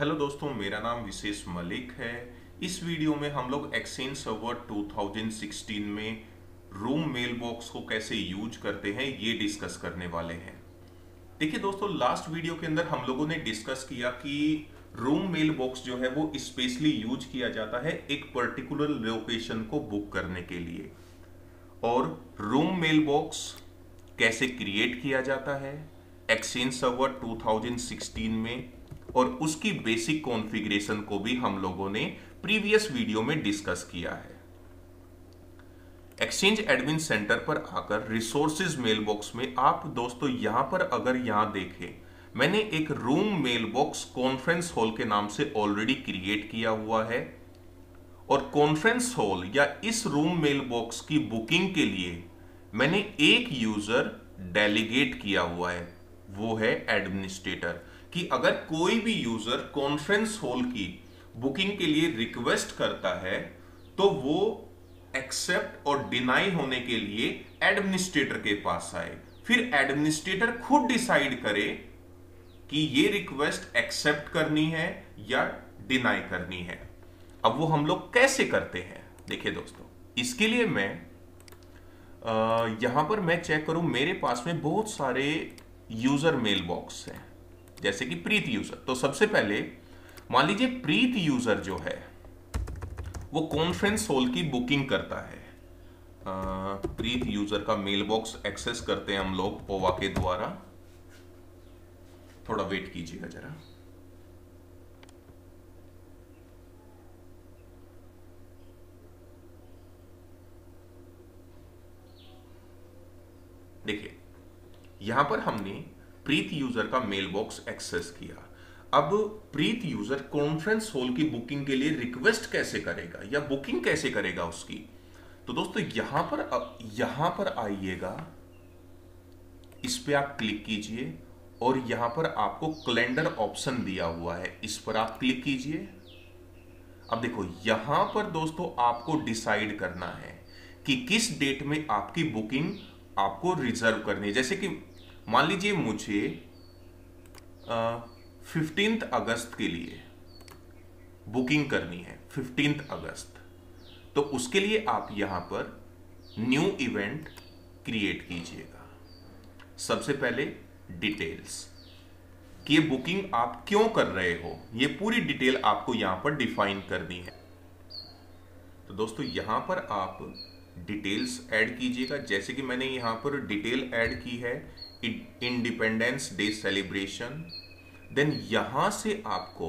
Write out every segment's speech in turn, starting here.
Hello दोस्तों, मेरा नाम विशेष मलिक है। इस वीडियो में हम लोग एक्सचेंज सर्वर 2016 में रूम मेल बॉक्स को कैसे यूज करते हैं ये डिस्कस करने वाले हैं। देखिए दोस्तों, लास्ट वीडियो के अंदर हम लोगों ने डिस्कस किया कि रूम मेल बॉक्स जो है वो स्पेशली यूज किया जाता है एक पर्टिकुलर लोकेशन को बुक करने के लिए, और रूम मेल बॉक्स कैसे क्रिएट किया जाता है एक्सचेंज सर्वर 2016 में, और उसकी बेसिक कॉन्फ़िगरेशन को भी हम लोगों ने प्रीवियस वीडियो में डिस्कस किया है। एक्सचेंज एडमिन सेंटर पर आकर रिसोर्सेज मेल बॉक्स में आप दोस्तों यहां पर अगर यहां देखें, मैंने एक room mail box conference hall के नाम से ऑलरेडी क्रिएट किया हुआ है, और कॉन्फ्रेंस हॉल या इस रूम मेल बॉक्स की बुकिंग के लिए मैंने एक यूजर डेलीगेट किया हुआ है, वो है एडमिनिस्ट्रेटर, कि अगर कोई भी यूजर कॉन्फ्रेंस हॉल की बुकिंग के लिए रिक्वेस्ट करता है तो वो एक्सेप्ट और डिनाई होने के लिए एडमिनिस्ट्रेटर के पास आए, फिर एडमिनिस्ट्रेटर खुद डिसाइड करे कि ये रिक्वेस्ट एक्सेप्ट करनी है या डिनाई करनी है। अब वो हम लोग कैसे करते हैं? देखिए दोस्तों, इसके लिए मैं यहां पर मैं चेक करूं, मेरे पास में बहुत सारे यूजर मेल बॉक्स हैं, जैसे कि प्रीत यूजर। तो सबसे पहले मान लीजिए प्रीत यूजर जो है वो कॉन्फ्रेंस हॉल की बुकिंग करता है। प्रीत यूजर का मेल बॉक्स एक्सेस करते हैं हम लोग ओवा के द्वारा। थोड़ा वेट कीजिएगा जरा। देखिए यहां पर हमने प्रीत यूजर का मेल बॉक्स एक्सेस किया। अब प्रीत यूजर कॉन्फ्रेंस हॉल की बुकिंग के लिए रिक्वेस्ट कैसे करेगा या बुकिंग कैसे करेगा उसकी? तो दोस्तों यहां पर आइएगा, इस पे आप क्लिक कीजिए और यहां पर आपको कैलेंडर ऑप्शन दिया हुआ है, इस पर आप क्लिक कीजिए। अब देखो यहां पर दोस्तों आपको डिसाइड करना है कि किस डेट में आपकी बुकिंग आपको रिजर्व करनी है। जैसे कि मान लीजिए मुझे 15 अगस्त के लिए बुकिंग करनी है, 15 अगस्त। तो उसके लिए आप यहां पर न्यू इवेंट क्रिएट कीजिएगा। सबसे पहले डिटेल्स कि ये बुकिंग आप क्यों कर रहे हो, ये पूरी डिटेल आपको यहां पर डिफाइन करनी है। तो दोस्तों यहां पर आप डिटेल्स ऐड कीजिएगा। जैसे कि मैंने यहां पर डिटेल ऐड की है इंडिपेंडेंस डे सेलिब्रेशन। देन यहां से आपको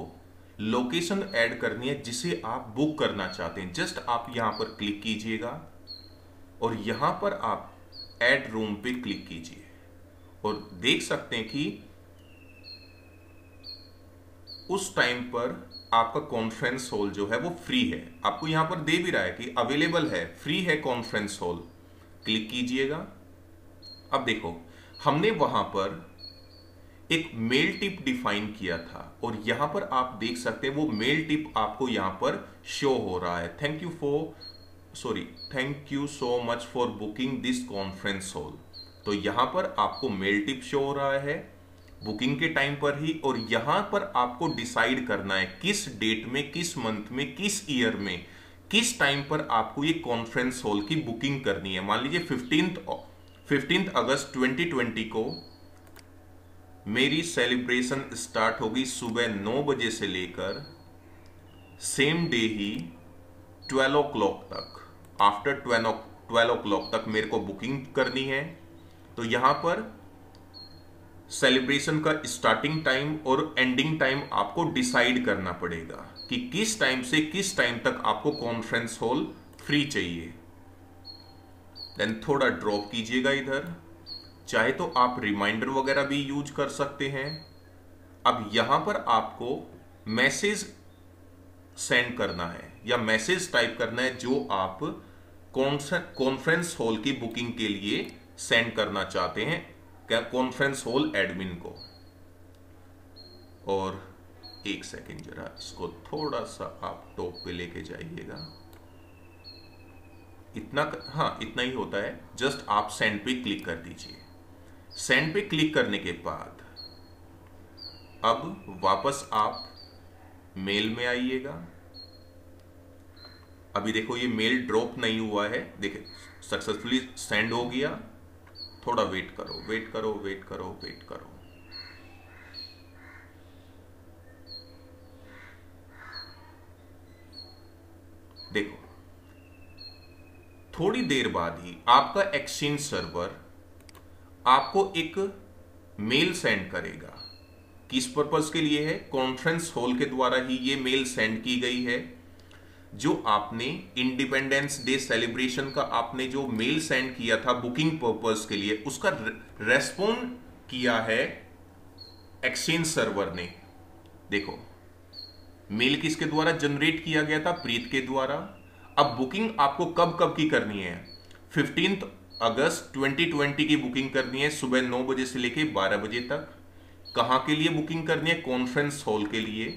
लोकेशन ऐड करनी है जिसे आप बुक करना चाहते हैं। जस्ट आप यहां पर क्लिक कीजिएगा और यहां पर आप ऐड रूम पे क्लिक कीजिए और देख सकते हैं कि उस टाइम पर आपका कॉन्फ्रेंस हॉल जो है वो फ्री है। आपको यहां पर दे भी रहा है कि अवेलेबल है, फ्री है कॉन्फ्रेंस हॉल, क्लिक कीजिएगा। अब देखो हमने वहां पर एक मेल टिप डिफाइन किया था और यहां पर आप देख सकते हैं वो मेल टिप आपको यहां पर शो हो रहा है। Thank you so much for booking this conference hall. तो यहां पर आपको मेल टिप शो हो रहा है बुकिंग के टाइम पर ही, और यहां पर आपको डिसाइड करना है किस डेट में, किस मंथ में, किस ईयर में, किस टाइम पर आपको ये कॉन्फ्रेंस हॉल की बुकिंग करनी है। मान लीजिए 15 अगस्त 2020 को मेरी सेलिब्रेशन स्टार्ट होगी सुबह 9 बजे से लेकर सेम डे ही 12 o'clock तक, आफ्टर 12 o'clock तक मेरे को बुकिंग करनी है। तो यहाँ पर सेलिब्रेशन का स्टार्टिंग टाइम और एंडिंग टाइम आपको डिसाइड करना पड़ेगा कि किस टाइम से किस टाइम तक आपको कॉन्फ्रेंस हॉल फ्री चाहिए। देन थोड़ा ड्रॉप कीजिएगा इधर। चाहे तो आप रिमाइंडर वगैरह भी यूज कर सकते हैं। अब यहाँ पर आपको मैसेज सेंड करना है या मैसेज टाइप करना है जो आप कॉन्फ्रेंस हॉल की बुकिंग के लिए सेंड करना चाहते हैं कॉन्फ्रेंस हॉल एडमिन को। और एक सेकेंड जरा, इसको थोड़ा सा आप टॉप पे लेके जाइएगा, इतना, हाँ इतना ही होता है। जस्ट आप सेंड पे क्लिक कर दीजिए। सेंड पे क्लिक करने के बाद अब वापस आप मेल में आइएगा। अभी देखो ये मेल ड्रॉप नहीं हुआ है, देखे सक्सेसफुली सेंड हो गया। थोड़ा वेट करो वेट करो वेट करो वेट करो। देखो थोड़ी देर बाद ही आपका एक्सचेंज सर्वर आपको एक मेल सेंड करेगा। किस पर्पस के लिए है? कॉन्फ्रेंस हॉल के द्वारा ही ये मेल सेंड की गई है। जो आपने इंडिपेंडेंस डे सेलिब्रेशन का आपने जो मेल सेंड किया था बुकिंग पर्पस के लिए, उसका रेस्पॉन्ड किया है एक्सचेंज सर्वर ने। देखो मेल किसके द्वारा जनरेट किया गया था? प्रीत के द्वारा। अब बुकिंग आपको कब कब की करनी है? 15 अगस्त 2020 की बुकिंग करनी है, सुबह 9 बजे से लेके 12 बजे तक। कहाँ के लिए बुकिंग करनी है? कॉन्फ्रेंस हॉल के लिए।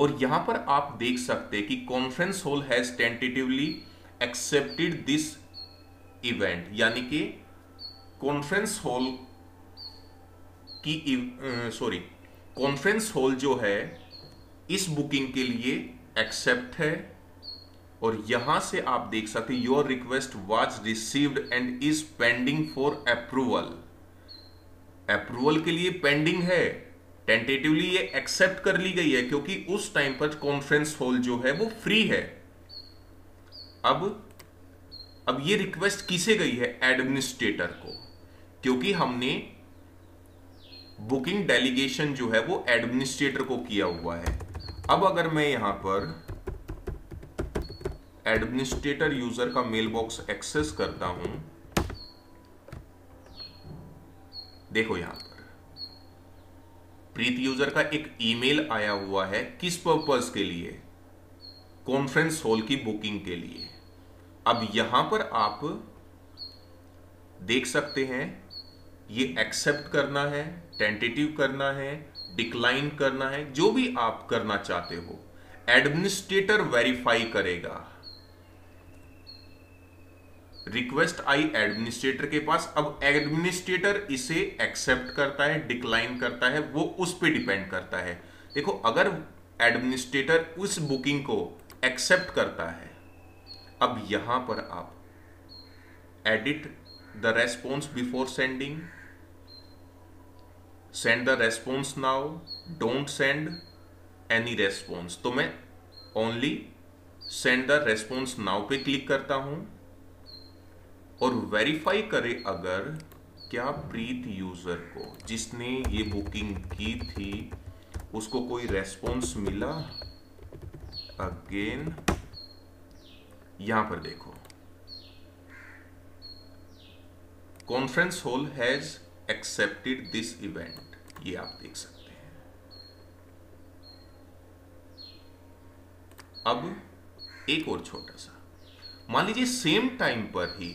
और यहाँ पर आप देख सकते हैं कि conference hall has tentatively accepted this event, यानी कि कॉन्फ्रेंस हॉल की कॉन्फ्रेंस हॉल जो है इस बुकिंग के लिए एक्सेप्ट है। और यहां से आप देख सकते हैं your request was received and is pending for approval. Approval के लिए पेंडिंग है, टेंटेटिवली ये एक्सेप्ट कर ली गई है क्योंकि उस टाइम पर कॉन्फ्रेंस हॉल जो है वो फ्री है। अब ये रिक्वेस्ट किसे गई है? एडमिनिस्ट्रेटर को, क्योंकि हमने बुकिंग डेलीगेशन जो है वो एडमिनिस्ट्रेटर को किया हुआ है। अब अगर मैं यहां पर एडमिनिस्ट्रेटर यूजर का मेल बॉक्स एक्सेस करता हूं, देखो यहां पर प्रीत यूजर का एक ईमेल आया हुआ है। किस पर्पस के लिए? कॉन्फ्रेंस हॉल की बुकिंग के लिए। अब यहां पर आप देख सकते हैं ये एक्सेप्ट करना है, टेंटेटिव करना है, डिक्लाइन करना है, जो भी आप करना चाहते हो एडमिनिस्ट्रेटर वेरीफाई करेगा। रिक्वेस्ट आई एडमिनिस्ट्रेटर के पास, अब एडमिनिस्ट्रेटर इसे एक्सेप्ट करता है, डिक्लाइन करता है, वो उस पे डिपेंड करता है। देखो अगर एडमिनिस्ट्रेटर उस बुकिंग को एक्सेप्ट करता है, अब यहां पर आप edit the response before sending, send the response now, don't send any response. तो मैं only send the response now पे क्लिक करता हूं और वेरीफाई करे अगर क्या प्रीत यूजर को जिसने ये बुकिंग की थी उसको कोई रेस्पॉन्स मिला। अगेन यहां पर देखो conference hall has accepted this event, ये आप देख सकते हैं। अब एक और छोटा सा, मान लीजिए सेम टाइम पर ही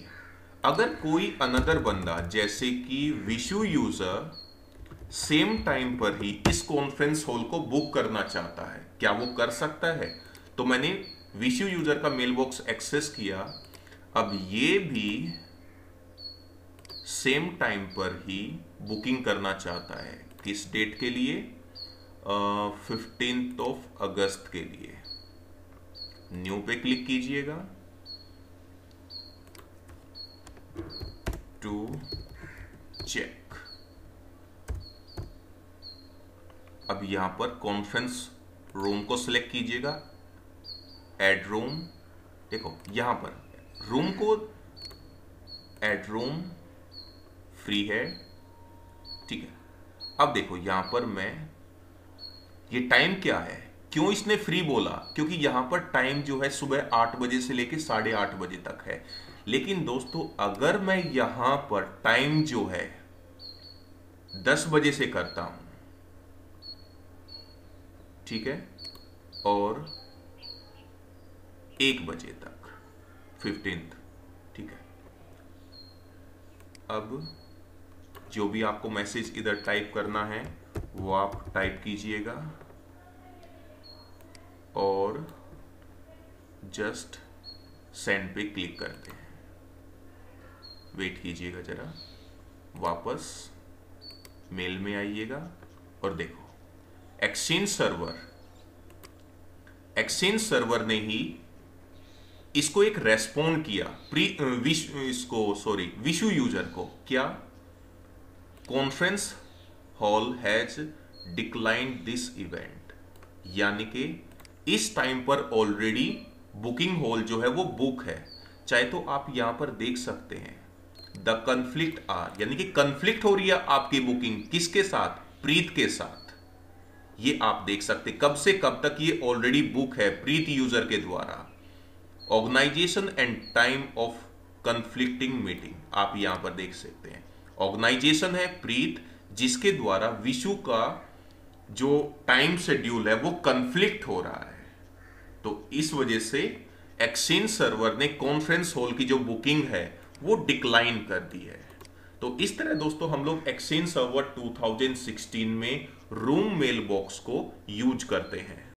अगर कोई अनदर बंदा जैसे कि विशु यूजर सेम टाइम पर ही इस कॉन्फ्रेंस हॉल को बुक करना चाहता है, क्या वो कर सकता है? तो मैंने विशु यूजर का मेल बॉक्स एक्सेस किया। अब ये भी सेम टाइम पर ही बुकिंग करना चाहता है। किस डेट के लिए? 15 अगस्त के लिए। न्यू पे क्लिक कीजिएगा, टू चेक। अब यहां पर कॉन्फ्रेंस रूम को सिलेक्ट कीजिएगा, ऐड रूम। देखो यहां पर रूम को ऐड रूम फ्री है, ठीक है। अब देखो यहां पर मैं ये टाइम क्या है, क्यों इसने फ्री बोला? क्योंकि यहां पर टाइम जो है सुबह 8 बजे से लेके 8:30 बजे तक है। लेकिन दोस्तों अगर मैं यहां पर टाइम जो है 10 बजे से करता हूं, ठीक है, और 1 बजे तक 15th, ठीक है। अब जो भी आपको मैसेज इधर टाइप करना है वो आप टाइप कीजिएगा और जस्ट सेंड पे क्लिक करते हैं। वेट कीजिएगा जरा, वापस मेल में आइएगा और देखो एक्सचेंज सर्वर एक्सचेंज सर्वर ने ही इसको एक रेस्पॉन्ड किया विशु यूजर को, क्या conference hall has declined this event, यानी कि इस टाइम पर ऑलरेडी बुकिंग हॉल जो है वो बुक है। चाहे तो आप यहां पर देख सकते हैं द कन्फ्लिक्ट आर, यानी कि कन्फ्लिक्ट हो रही है आपकी बुकिंग किसके साथ, प्रीत के साथ। ये आप देख सकते कब से कब तक ये ऑलरेडी बुक है प्रीत यूजर के द्वारा। Organisation and time of conflicting meeting आप यहां पर देख सकते हैं। ऑर्गेनाइजेशन है प्रीत जिसके द्वारा विशु का जो टाइम शेड्यूल है वो कन्फ्लिक्ट हो रहा है, तो इस वजह से एक्सचेंज सर्वर ने कॉन्फ्रेंस हॉल की जो बुकिंग है वो डिक्लाइन कर दी है। तो इस तरह दोस्तों हम लोग एक्सचेंज सर्वर 2016 में रूम मेल बॉक्स को यूज करते हैं।